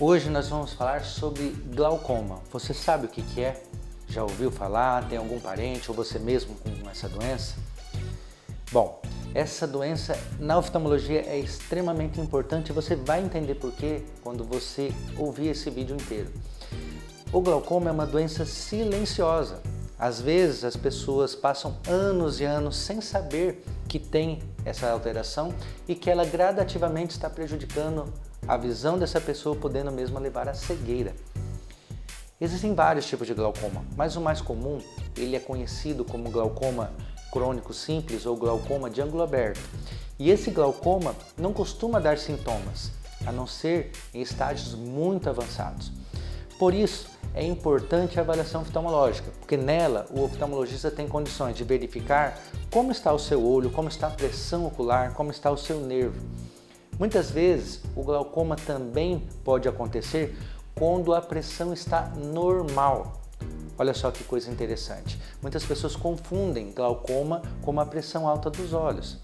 Hoje nós vamos falar sobre glaucoma. Você sabe o que é? Já ouviu falar? Tem algum parente ou você mesmo com essa doença? Bom, essa doença na oftalmologia é extremamente importante. Você vai entender por quê quando você ouvir esse vídeo inteiro. O glaucoma é uma doença silenciosa. Às vezes as pessoas passam anos e anos sem saber que tem essa alteração e que ela gradativamente está prejudicando a visão dessa pessoa, podendo mesmo levar à cegueira. Existem vários tipos de glaucoma, mas o mais comum, ele é conhecido como glaucoma crônico simples ou glaucoma de ângulo aberto. E esse glaucoma não costuma dar sintomas, a não ser em estágios muito avançados. Por isso, é importante a avaliação oftalmológica, porque nela o oftalmologista tem condições de verificar como está o seu olho, como está a pressão ocular, como está o seu nervo. Muitas vezes o glaucoma também pode acontecer quando a pressão está normal. Olha só que coisa interessante, muitas pessoas confundem glaucoma com a pressão alta dos olhos.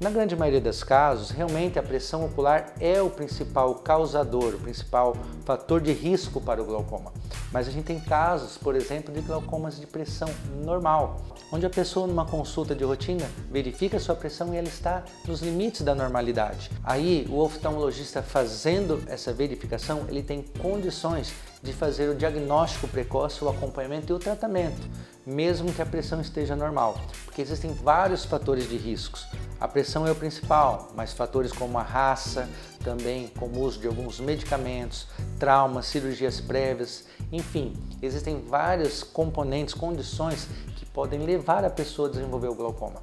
Na grande maioria dos casos, realmente a pressão ocular é o principal causador, o principal fator de risco para o glaucoma. Mas a gente tem casos, por exemplo, de glaucomas de pressão normal, onde a pessoa numa consulta de rotina verifica a sua pressão e ela está nos limites da normalidade. Aí o oftalmologista, fazendo essa verificação, ele tem condições de fazer o diagnóstico precoce, o acompanhamento e o tratamento, mesmo que a pressão esteja normal, porque existem vários fatores de riscos. A pressão é o principal, mas fatores como a raça, também como o uso de alguns medicamentos, traumas, cirurgias prévias, enfim, existem vários componentes, condições que podem levar a pessoa a desenvolver o glaucoma.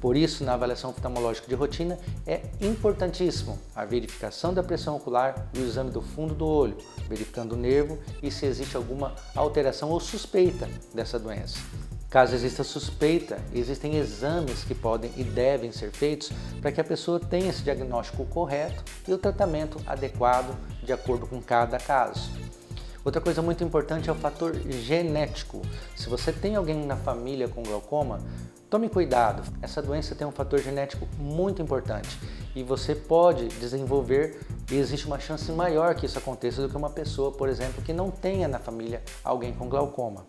Por isso, na avaliação oftalmológica de rotina, é importantíssimo a verificação da pressão ocular e o exame do fundo do olho, verificando o nervo e se existe alguma alteração ou suspeita dessa doença. Caso exista suspeita, existem exames que podem e devem ser feitos para que a pessoa tenha esse diagnóstico correto e o tratamento adequado de acordo com cada caso. Outra coisa muito importante é o fator genético. Se você tem alguém na família com glaucoma, tome cuidado, essa doença tem um fator genético muito importante e você pode desenvolver e existe uma chance maior que isso aconteça do que uma pessoa, por exemplo, que não tenha na família alguém com glaucoma.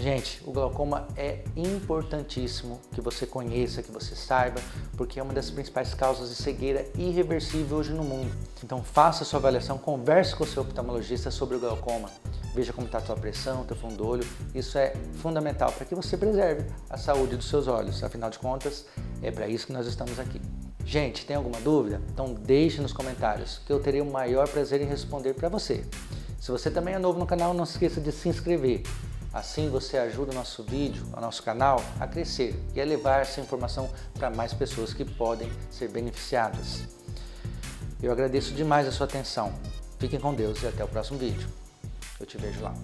Gente, o glaucoma é importantíssimo que você conheça, que você saiba, porque é uma das principais causas de cegueira irreversível hoje no mundo. Então faça a sua avaliação, converse com o seu oftalmologista sobre o glaucoma. Veja como está a tua pressão, o teu fundo do olho. Isso é fundamental para que você preserve a saúde dos seus olhos. Afinal de contas, é para isso que nós estamos aqui. Gente, tem alguma dúvida? Então deixe nos comentários, que eu terei o maior prazer em responder para você. Se você também é novo no canal, não se esqueça de se inscrever. Assim você ajuda o nosso vídeo, o nosso canal a crescer e a levar essa informação para mais pessoas que podem ser beneficiadas. Eu agradeço demais a sua atenção. Fiquem com Deus e até o próximo vídeo. Eu te vejo lá.